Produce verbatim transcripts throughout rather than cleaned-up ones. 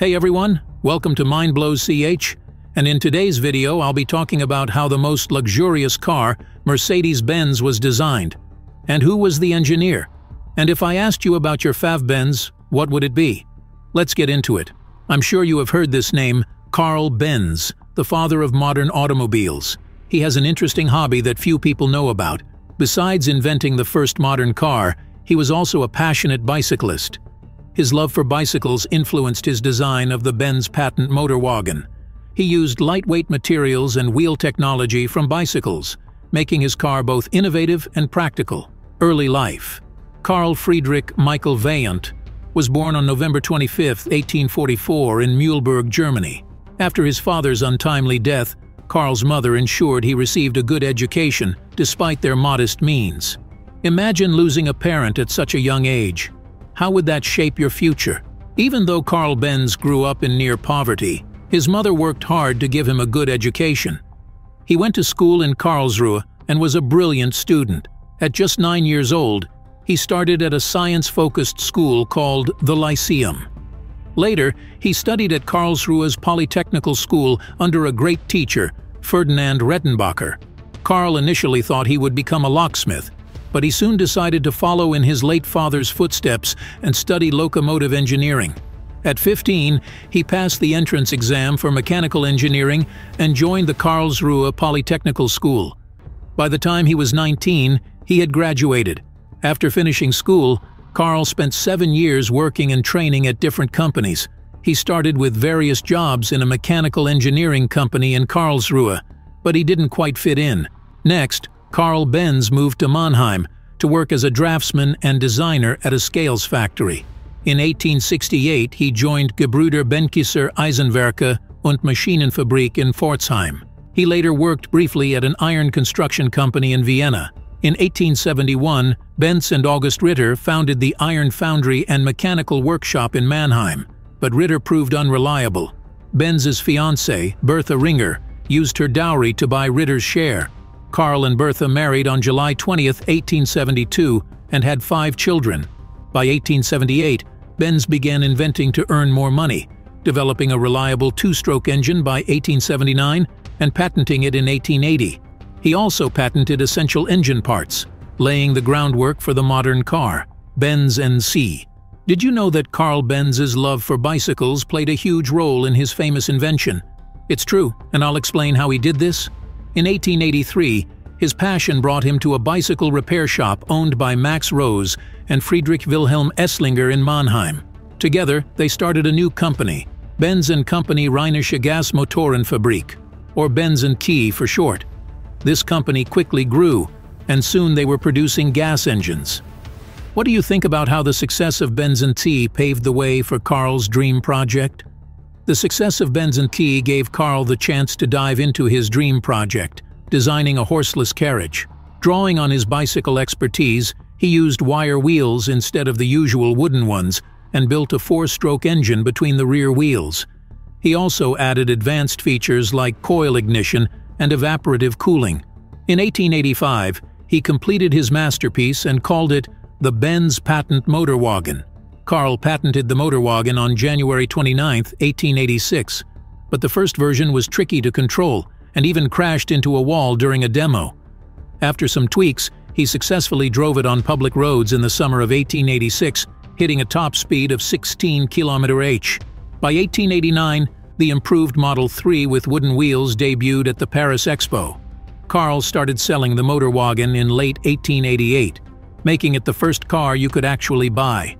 Hey everyone, welcome to Mind Blows C H, and in today's video I'll be talking about how the most luxurious car, Mercedes-Benz, was designed, and who was the engineer, and if I asked you about your fav Benz, what would it be? Let's get into it. I'm sure you have heard this name, Carl Benz, the father of modern automobiles. He has an interesting hobby that few people know about. Besides inventing the first modern car, he was also a passionate bicyclist. His love for bicycles influenced his design of the Benz Patent-Motorwagen. He used lightweight materials and wheel technology from bicycles, making his car both innovative and practical. Early life. Carl Friedrich Michael Benz was born on November twenty-fifth, eighteen forty-four in Mühlberg, Germany. After his father's untimely death, Carl's mother ensured he received a good education despite their modest means. Imagine losing a parent at such a young age. How would that shape your future? Even though Carl Benz grew up in near poverty, his mother worked hard to give him a good education. He went to school in Karlsruhe and was a brilliant student. At just nine years old, he started at a science-focused school called the Lyceum. Later, he studied at Karlsruhe's Polytechnical School under a great teacher, Ferdinand Rettenbacher. Carl initially thought he would become a locksmith, but he soon decided to follow in his late father's footsteps and study locomotive engineering. At fifteen, he passed the entrance exam for mechanical engineering and joined the Karlsruhe Polytechnical School. By the time he was nineteen, he had graduated. After finishing school, Carl spent seven years working and training at different companies. He started with various jobs in a mechanical engineering company in Karlsruhe, but he didn't quite fit in. Next, Carl Benz moved to Mannheim to work as a draftsman and designer at a scales factory. In eighteen sixty-eight, he joined Gebruder Benkisser Eisenwerke und Maschinenfabrik in Pforzheim. He later worked briefly at an iron construction company in Vienna. In eighteen seventy-one, Benz and August Ritter founded the Iron Foundry and Mechanical Workshop in Mannheim, but Ritter proved unreliable. Benz's fiancée, Bertha Ringer, used her dowry to buy Ritter's share. Carl and Bertha married on July twentieth, eighteen seventy-two, and had five children. By eighteen seventy-eight, Benz began inventing to earn more money, developing a reliable two-stroke engine by eighteen seventy-nine and patenting it in eighteen eighty. He also patented essential engine parts, laying the groundwork for the modern car, Benz and C. Did you know that Carl Benz's love for bicycles played a huge role in his famous invention? It's true, and I'll explain how he did this. In eighteen eighty-three, his passion brought him to a bicycle repair shop owned by Max Rose and Friedrich Wilhelm Esslinger in Mannheim. Together, they started a new company, Benz and Company Rheinische Gas Motorenfabrik, or Benz and Key for short. This company quickly grew, and soon they were producing gas engines. What do you think about how the success of Benz and Key paved the way for Carl's dream project? The success of Benz and Key gave Carl the chance to dive into his dream project, designing a horseless carriage. Drawing on his bicycle expertise, he used wire wheels instead of the usual wooden ones and built a four-stroke engine between the rear wheels. He also added advanced features like coil ignition and evaporative cooling. In eighteen eighty-five, he completed his masterpiece and called it the Benz Patent-Motorwagen. Carl patented the motorwagen on January twenty-ninth, eighteen eighty-six, but the first version was tricky to control and even crashed into a wall during a demo. After some tweaks, he successfully drove it on public roads in the summer of eighteen eighty-six, hitting a top speed of sixteen kilometers per hour. By eighteen eighty-nine, the improved Model three with wooden wheels debuted at the Paris Expo. Carl started selling the motorwagen in late eighteen eighty-eight, making it the first car you could actually buy.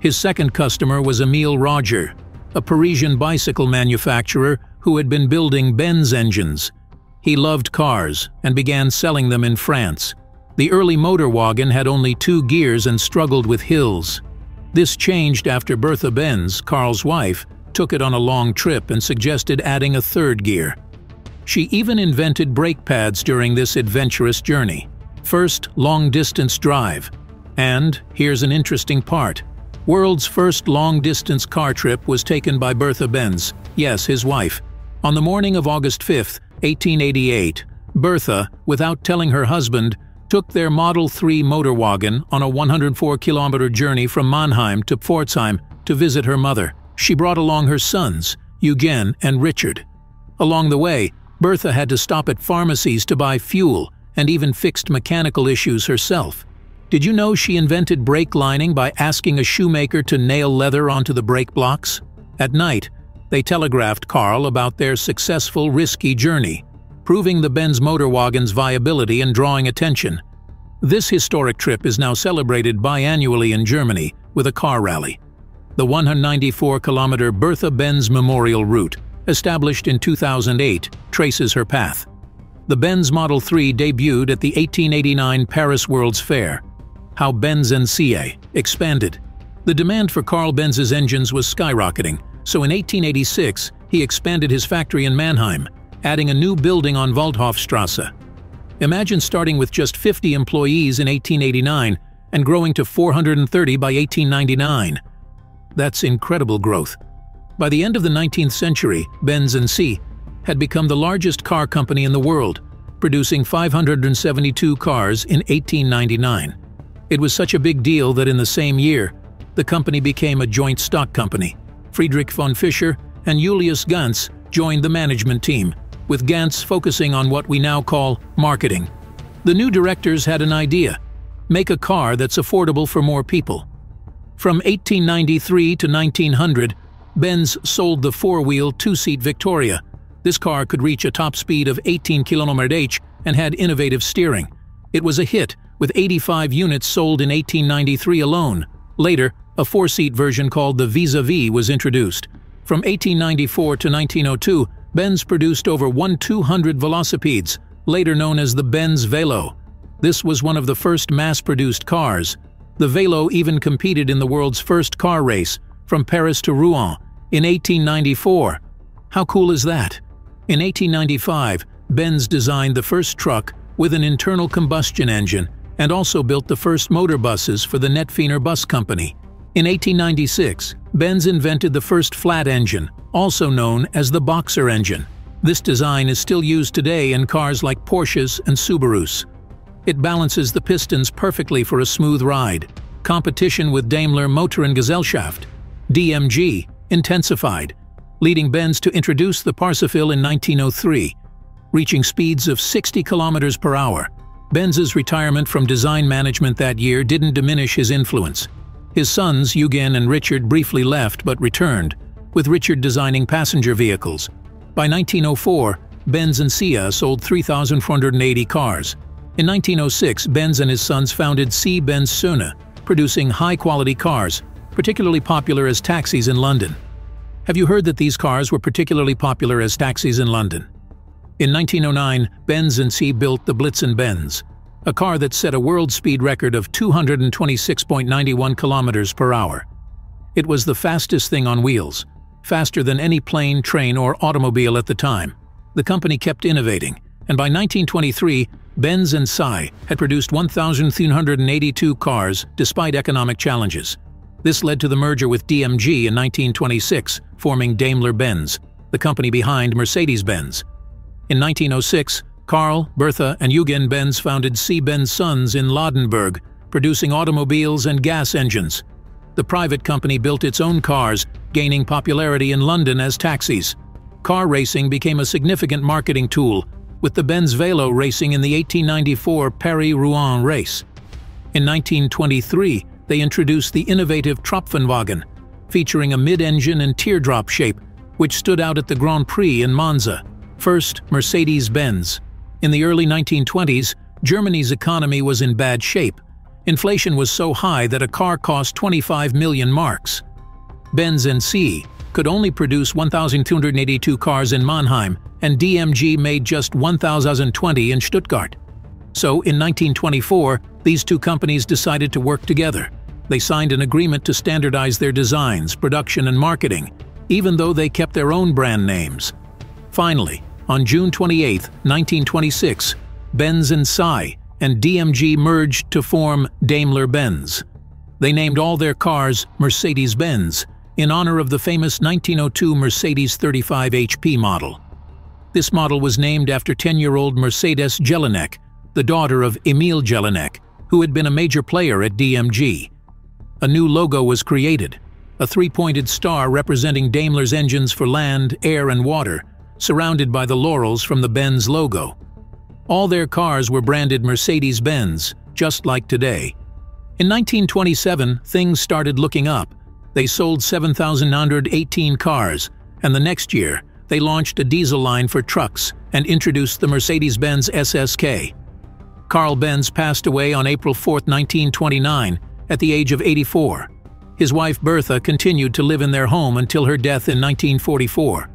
His second customer was Emile Roger, a Parisian bicycle manufacturer who had been building Benz engines. He loved cars and began selling them in France. The early motorwagen had only two gears and struggled with hills. This changed after Bertha Benz, Carl's wife, took it on a long trip and suggested adding a third gear. She even invented brake pads during this adventurous journey. First long-distance drive. And here's an interesting part. World's first long-distance car trip was taken by Bertha Benz, yes, his wife. On the morning of August fifth, eighteen eighty-eight, Bertha, without telling her husband, took their Model three motorwagen on a one hundred four kilometer journey from Mannheim to Pforzheim to visit her mother. She brought along her sons, Eugen and Richard. Along the way, Bertha had to stop at pharmacies to buy fuel and even fixed mechanical issues herself. Did you know she invented brake lining by asking a shoemaker to nail leather onto the brake blocks? At night, they telegraphed Carl about their successful, risky journey, proving the Benz Motorwagen's viability and drawing attention. This historic trip is now celebrated biannually in Germany with a car rally. The one hundred ninety-four kilometer Bertha Benz Memorial Route, established in two thousand eight, traces her path. The Benz Model three debuted at the eighteen eighty-nine Paris World's Fair. How Benz and C A expanded. The demand for Carl Benz's engines was skyrocketing, so in eighteen eighty-six, he expanded his factory in Mannheim, adding a new building on Waldhofstrasse. Imagine starting with just fifty employees in eighteen eighty-nine and growing to four hundred thirty by eighteen ninety-nine. That's incredible growth. By the end of the nineteenth century, Benz and C had become the largest car company in the world, producing five hundred seventy-two cars in eighteen ninety-nine. It was such a big deal that in the same year, the company became a joint stock company. Friedrich von Fischer and Julius Gantz joined the management team, with Gantz focusing on what we now call marketing. The new directors had an idea: make a car that's affordable for more people. From eighteen ninety-three to nineteen hundred, Benz sold the four-wheel two-seat Victoria. This car could reach a top speed of eighteen kilometers per hour and had innovative steering. It was a hit, with eighty-five units sold in eighteen ninety-three alone. Later, a four-seat version called the Vis-a-Vis was introduced. From eighteen ninety-four to nineteen oh two, Benz produced over twelve hundred velocipedes, later known as the Benz Velo. This was one of the first mass-produced cars. The Velo even competed in the world's first car race, from Paris to Rouen, in eighteen ninety-four. How cool is that? In eighteen ninety-five, Benz designed the first truck with an internal combustion engine and also built the first motor buses for the Netfiener Bus Company. In eighteen ninety-six, Benz invented the first flat engine, also known as the boxer engine. This design is still used today in cars like Porsches and Subarus. It balances the pistons perfectly for a smooth ride. Competition with Daimler Motor and Gesellschaft, D M G, intensified, leading Benz to introduce the Parsifil in nineteen oh three, reaching speeds of sixty kilometers per hour. Benz's retirement from design management that year didn't diminish his influence. His sons, Eugen and Richard, briefly left but returned, with Richard designing passenger vehicles. By nineteen oh four, Benz and C A sold three thousand four hundred eighty cars. In nineteen oh six, Benz and his sons founded C. Benz Söhne, producing high-quality cars, particularly popular as taxis in London. Have you heard that these cars were particularly popular as taxis in London? In nineteen oh nine, Benz and C built the Blitzen Benz, a car that set a world speed record of two hundred twenty-six point nine one kilometers per hour. It was the fastest thing on wheels, faster than any plane, train, or automobile at the time. The company kept innovating, and by nineteen twenty-three, Benz and C had produced one thousand three hundred eighty-two cars despite economic challenges. This led to the merger with D M G in nineteen twenty-six, forming Daimler-Benz, the company behind Mercedes-Benz. In nineteen oh six, Carl, Bertha, and Eugen Benz founded C. Benz Sons in Ladenburg, producing automobiles and gas engines. The private company built its own cars, gaining popularity in London as taxis. Car racing became a significant marketing tool, with the Benz Velo racing in the eighteen ninety-four Paris-Rouen race. In nineteen twenty-three, they introduced the innovative Tropfenwagen, featuring a mid-engine and teardrop shape, which stood out at the Grand Prix in Monza. First, Mercedes-Benz. In the early nineteen twenties, Germany's economy was in bad shape. Inflation was so high that a car cost twenty-five million marks. Benz and C could only produce one thousand two hundred eighty-two cars in Mannheim, and D M G made just one thousand twenty in Stuttgart. So, in nineteen twenty-four, these two companies decided to work together. They signed an agreement to standardize their designs, production, and marketing, even though they kept their own brand names. Finally, on June twenty-eighth, nineteen twenty-six, Benz and C and D M G merged to form Daimler-Benz. They named all their cars Mercedes-Benz, in honor of the famous nineteen oh two Mercedes thirty-five H P model. This model was named after ten-year-old Mercedes Jelinek, the daughter of Emil Jelinek, who had been a major player at D M G. A new logo was created, a three-pointed star representing Daimler's engines for land, air, and water, surrounded by the laurels from the Benz logo. All their cars were branded Mercedes-Benz, just like today. In nineteen twenty-seven, things started looking up. They sold seven thousand nine hundred eighteen cars, and the next year, they launched a diesel line for trucks and introduced the Mercedes-Benz S S K. Carl Benz passed away on April fourth, nineteen twenty-nine, at the age of eighty-four. His wife Bertha continued to live in their home until her death in nineteen forty-four.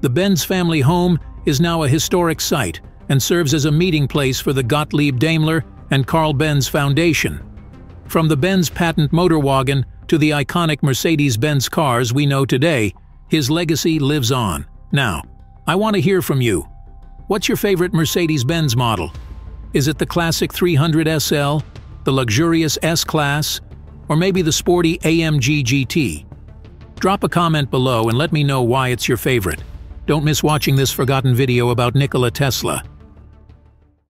The Benz family home is now a historic site and serves as a meeting place for the Gottlieb Daimler and Carl Benz Foundation. From the Benz Patent-Motorwagen to the iconic Mercedes-Benz cars we know today, his legacy lives on. Now, I want to hear from you. What's your favorite Mercedes-Benz model? Is it the classic three hundred S L, the luxurious S-Class, or maybe the sporty A M G G T? Drop a comment below and let me know why it's your favorite. Don't miss watching this forgotten video about Nikola Tesla.